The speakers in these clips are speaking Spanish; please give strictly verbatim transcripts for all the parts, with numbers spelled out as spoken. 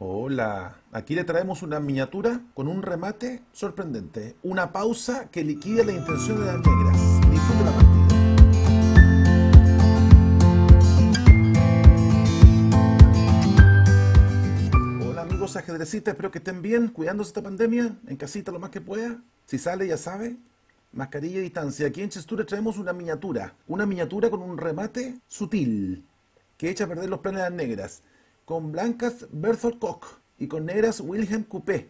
Hola, aquí le traemos una miniatura con un remate sorprendente, una pausa que liquida la intención de las negras. Disfruta la partida. Ajedrecistas, espero que estén bien, cuidándose esta pandemia, en casita lo más que pueda. Si sale, ya sabe, mascarilla y distancia. Aquí en Chesstour traemos una miniatura, una miniatura con un remate sutil, que echa a perder los planes de las negras. Con blancas, Berthold Koch, y con negras, Wilhelm Coupé.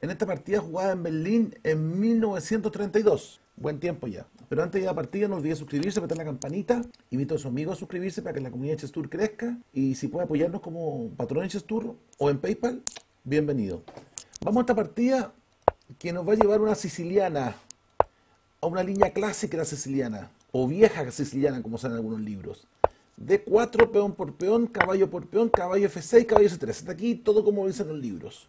En esta partida jugada en Berlín en mil novecientos treinta y dos. Buen tiempo ya. Pero antes de la partida no olviden suscribirse, apretar la campanita. Invito a sus amigos a suscribirse para que la comunidad de Chesstour crezca. Y si puede apoyarnos como patrón en Chesstour o en PayPal, bienvenido. Vamos a esta partida que nos va a llevar una siciliana, a una línea clásica de la siciliana, o vieja siciliana como salen algunos libros. D cuatro, peón por peón, caballo por peón, caballo F seis, caballo C tres. Está aquí todo como dicen los libros.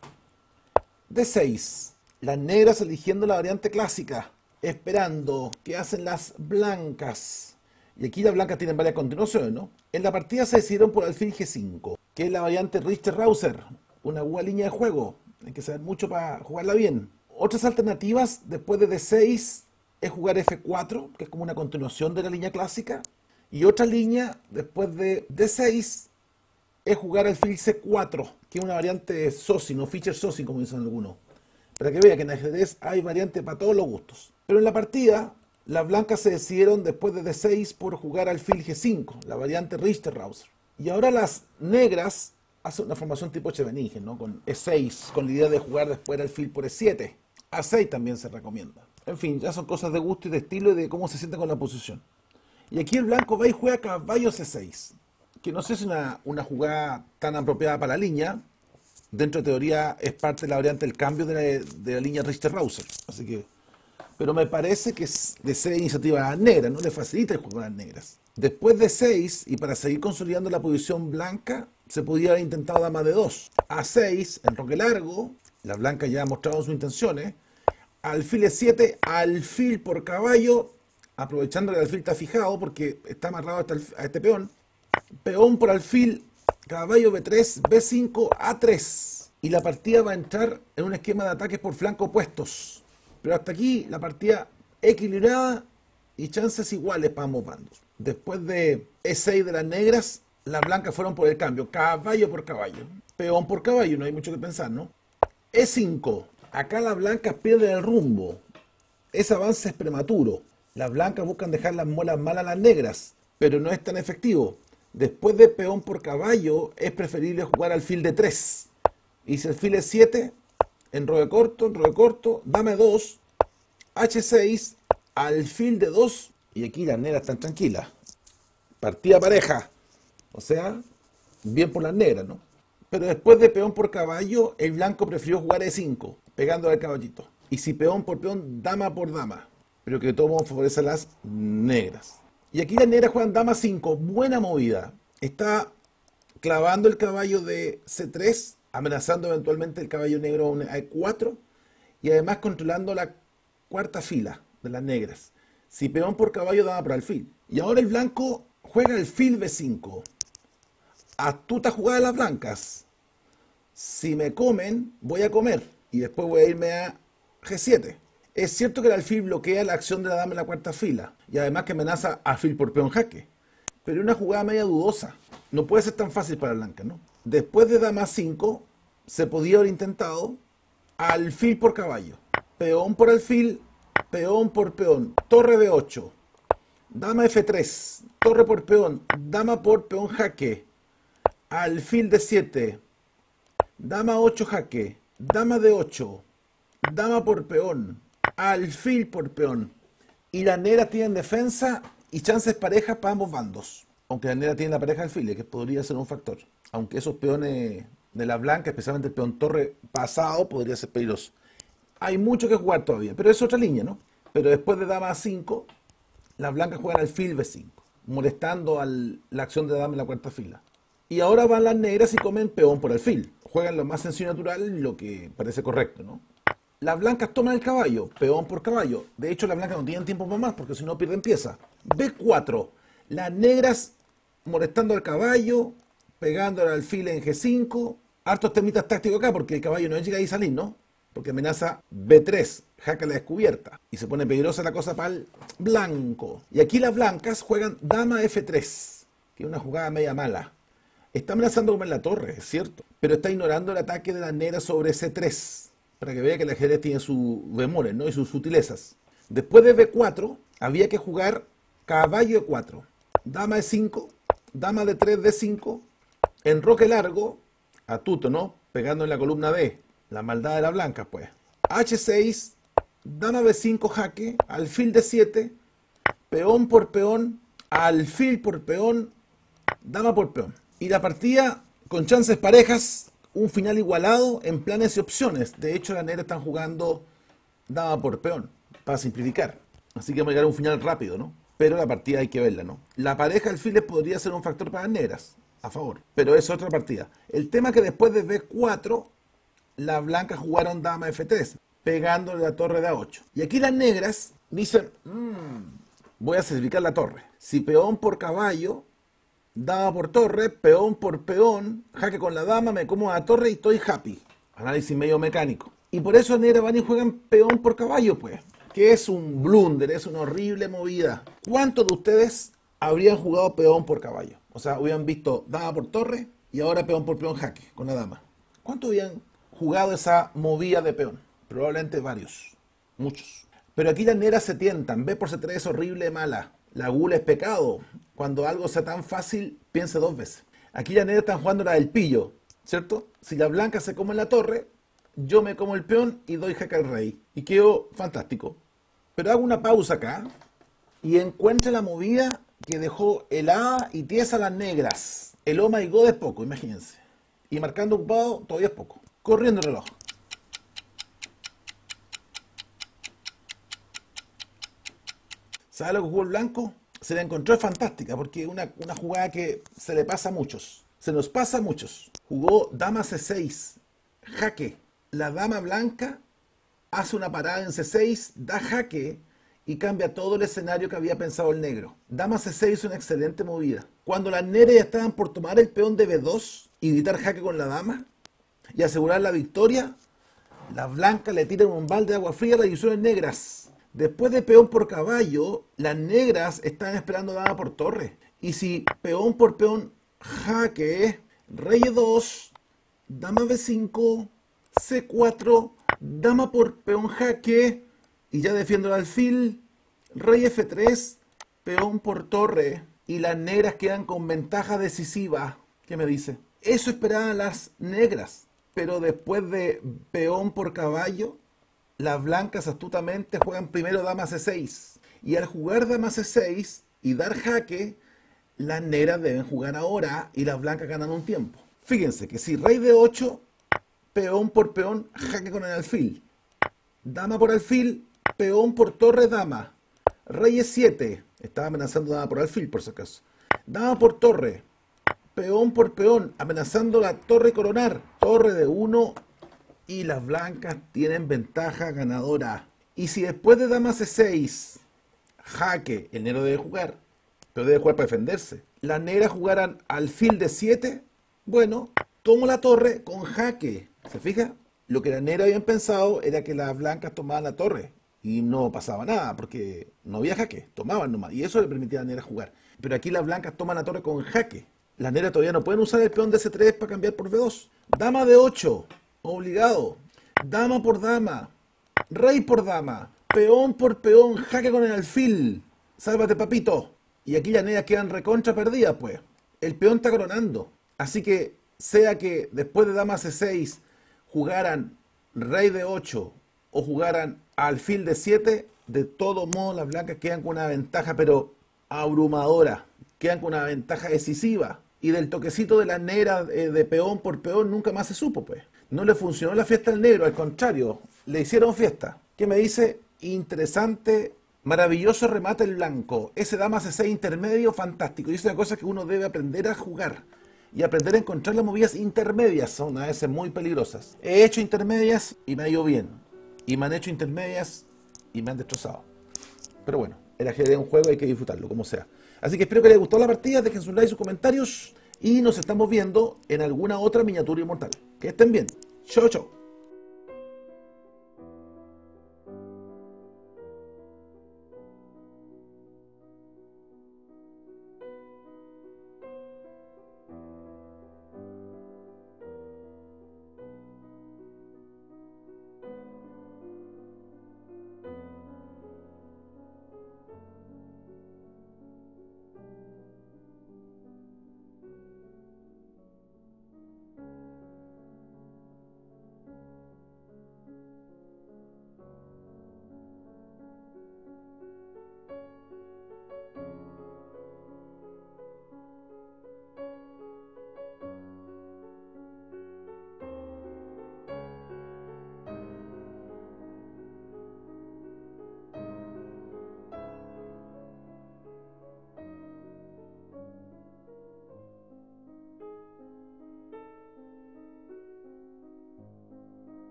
D seis. Las negras eligiendo la variante clásica, esperando que hacen las blancas. Y aquí las blancas tienen varias continuaciones, ¿no? En la partida se decidieron por alfil G cinco, que es la variante Richter-Rauzer, una buena línea de juego. Hay que saber mucho para jugarla bien. Otras alternativas después de D seis es jugar F cuatro, que es como una continuación de la línea clásica. Y otra línea después de D seis es jugar alfil C cuatro, que es una variante de Sozin o Fischer Sozin, como dicen algunos. Para que vea que en ajedrez hay variante para todos los gustos. Pero en la partida, las blancas se decidieron después de D seis por jugar alfil G cinco, la variante Richter-Rauzer. Y ahora las negras hacen una formación tipo Cheveningen, ¿no? Con E seis, con la idea de jugar después alfil por E siete. A seis también se recomienda. En fin, ya son cosas de gusto y de estilo y de cómo se sienten con la posición. Y aquí el blanco va y juega caballo C seis, que no sé si es una, una jugada tan apropiada para la línea. Dentro de teoría es parte de la variante del cambio de la, de la línea Richter-Rauzer, así que... Pero me parece que es de ser iniciativa negra, no le facilita el juego a las negras. Después de seis, y para seguir consolidando la posición blanca, se podía haber intentado dama de dos. A seis, enroque largo, la blanca ya ha mostrado sus intenciones. Alfil E siete, alfil por caballo, aprovechando que el alfil está fijado porque está amarrado hasta el, a este peón. Peón por alfil, caballo B tres, B cinco, A tres. Y la partida va a entrar en un esquema de ataques por flanco opuestos. Pero hasta aquí la partida equilibrada y chances iguales para ambos bandos. Después de E seis de las negras, las blancas fueron por el cambio. Caballo por caballo. Peón por caballo, no hay mucho que pensar, ¿no? E cinco. Acá las blancas pierden el rumbo. Ese avance es prematuro. Las blancas buscan dejar las molas malas a las negras, pero no es tan efectivo. Después de peón por caballo, es preferible jugar alfil D tres. Y si alfil E siete... enroque corto, enroque corto, dame dos, H seis, alfil de dos, y aquí las negras están tranquilas. Partida pareja, o sea, bien por las negras, ¿no? Pero después de peón por caballo, el blanco prefirió jugar E cinco, pegando al caballito. Y si peón por peón, dama por dama, pero que de todo modo favorece a las negras. Y aquí las negras juegan dama cinco, buena movida. Está clavando el caballo de C tres, amenazando eventualmente el caballo negro a E cuatro y además controlando la cuarta fila de las negras. Si peón por caballo daba por alfil. Y ahora el blanco juega alfil B cinco. Astuta jugada de las blancas. Si me comen, voy a comer y después voy a irme a G siete. Es cierto que el alfil bloquea la acción de la dama en la cuarta fila y además que amenaza alfil por peón jaque. Pero es una jugada media dudosa. No puede ser tan fácil para blanca, ¿no? Después de dama cinco, se podía haber intentado alfil por caballo. Peón por alfil, peón por peón, torre B ocho, dama F tres, torre por peón, dama por peón jaque, alfil D siete, dama ocho jaque, dama D ocho, dama por peón, alfil por peón. Y las negras tienen defensa y chances parejas para ambos bandos. Aunque la negra tiene la pareja de alfiles, que podría ser un factor. Aunque esos peones de la blanca, especialmente el peón torre pasado, podría ser peligroso. Hay mucho que jugar todavía, pero es otra línea, ¿no? Pero después de dama A cinco, las blancas juegan alfil B cinco, molestando a la acción de dama en la cuarta fila. Y ahora van las negras y comen peón por alfil. Juegan lo más sencillo y natural, lo que parece correcto, ¿no? Las blancas toman el caballo, peón por caballo. De hecho, las blancas no tienen tiempo para más, porque si no pierden pieza. B cuatro. Las negras molestando al caballo, pegando al alfil en G cinco, hartos temitas tácticos acá, porque el caballo no llega ahí a salir, ¿no? Porque amenaza B tres, jaca la descubierta. Y se pone peligrosa la cosa para el blanco. Y aquí las blancas juegan dama F tres, que es una jugada media mala. Está amenazando con la torre, es cierto, pero está ignorando el ataque de la negra sobre C tres, para que vea que el ajedrez tiene sus bemoles, ¿no? Y sus sutilezas. Después de B cuatro, había que jugar caballo E cuatro, dama E cinco, dama D tres, D cinco, enroque largo, atuto, ¿no? Pegando en la columna D. La maldad de la blanca, pues. H seis, dama B cinco, jaque, alfil D siete, peón por peón, alfil por peón, dama por peón. Y la partida con chances parejas, un final igualado en planes y opciones. De hecho, las negras están jugando dama por peón, para simplificar. Así que vamos a llegar a un final rápido, ¿no? Pero la partida hay que verla, ¿no? La pareja alfiles podría ser un factor para las negras, a favor. Pero es otra partida. El tema es que después de B cuatro... las blancas jugaron dama F tres, pegándole la torre de A ocho. Y aquí las negras dicen, mmm, voy a sacrificar la torre. Si peón por caballo, dama por torre, peón por peón, jaque con la dama, me como a la torre y estoy happy. Análisis medio mecánico. Y por eso las negras van y juegan peón por caballo, pues. Que es un blunder, es una horrible movida. ¿Cuántos de ustedes habrían jugado peón por caballo? O sea, hubieran visto dama por torre y ahora peón por peón, jaque con la dama. ¿Cuántos habían jugado esa movida de peón? Probablemente varios, muchos. Pero aquí las negras se tientan. B por C tres es horrible, mala. La gula es pecado. Cuando algo sea tan fácil, piense dos veces. Aquí las negras están jugando la del pillo, ¿cierto? Si la blanca se come en la torre, yo me como el peón y doy jaque al rey. Y quedo fantástico. Pero hago una pausa acá y encuentro la movida que dejó helada y tiesa a las negras. El oh my god es poco, imagínense. Y marcando un pado todavía es poco. Corriendo el reloj. ¿Sabe lo que jugó el blanco? Se la encontró fantástica, porque es una, una jugada que se le pasa a muchos. Se nos pasa a muchos. Jugó dama C seis, jaque. La dama blanca hace una parada en C seis, da jaque y cambia todo el escenario que había pensado el negro. Dama C seis es una excelente movida. Cuando las negras ya estaban por tomar el peón de B dos y evitar jaque con la dama y asegurar la victoria, las blancas le tiran un balde de agua fría a las divisiones negras. Después de peón por caballo, las negras están esperando dama por torre. Y si peón por peón, jaque, rey E dos, dama B cinco, C cuatro, dama por peón, jaque, y ya defiendo el alfil, rey F tres, peón por torre, y las negras quedan con ventaja decisiva. ¿Qué me dice? Eso esperaban las negras. Pero después de peón por caballo, las blancas astutamente juegan primero dama C seis. Y al jugar dama C seis y dar jaque, las negras deben jugar ahora y las blancas ganan un tiempo. Fíjense que si rey D ocho, peón por peón, jaque con el alfil. Dama por alfil, peón por torre, dama. Rey E siete, estaba amenazando dama por alfil por si acaso. Dama por torre, peón por peón, amenazando la torre coronar, torre de uno, y las blancas tienen ventaja ganadora. Y si después de dama C seis, jaque, el negro debe jugar, pero debe jugar para defenderse, las negras jugaran alfil D siete, bueno, tomo la torre con jaque. ¿Se fija? Lo que las negras habían pensado era que las blancas tomaban la torre, y no pasaba nada, porque no había jaque, tomaban nomás, y eso le permitía a las negras jugar. Pero aquí las blancas toman la torre con jaque. Las negras todavía no pueden usar el peón de C tres para cambiar por B dos. Dama D ocho, obligado. Dama por dama, rey por dama, peón por peón, jaque con el alfil. Sálvate, papito. Y aquí las negras quedan recontra perdidas, pues. El peón está coronando. Así que, sea que después de dama C seis jugaran rey D ocho o jugaran alfil D siete, de todo modo las blancas quedan con una ventaja, pero abrumadora. Quedan con una ventaja decisiva. Y del toquecito de la negra eh, de peón por peón nunca más se supo, pues. No le funcionó la fiesta al negro, al contrario, le hicieron fiesta. ¿Qué me dice? Interesante, maravilloso remate el blanco. Ese dama C seis intermedio, fantástico. Y es una cosa que uno debe aprender a jugar. Y aprender a encontrar las movidas intermedias, son a veces muy peligrosas. He hecho intermedias y me ha ido bien. Y me han hecho intermedias y me han destrozado. Pero bueno, el ajedrez es un juego y hay que disfrutarlo, como sea. Así que espero que les haya gustado la partida, dejen su like, sus comentarios y nos estamos viendo en alguna otra miniatura inmortal. Que estén bien. Chau, chau.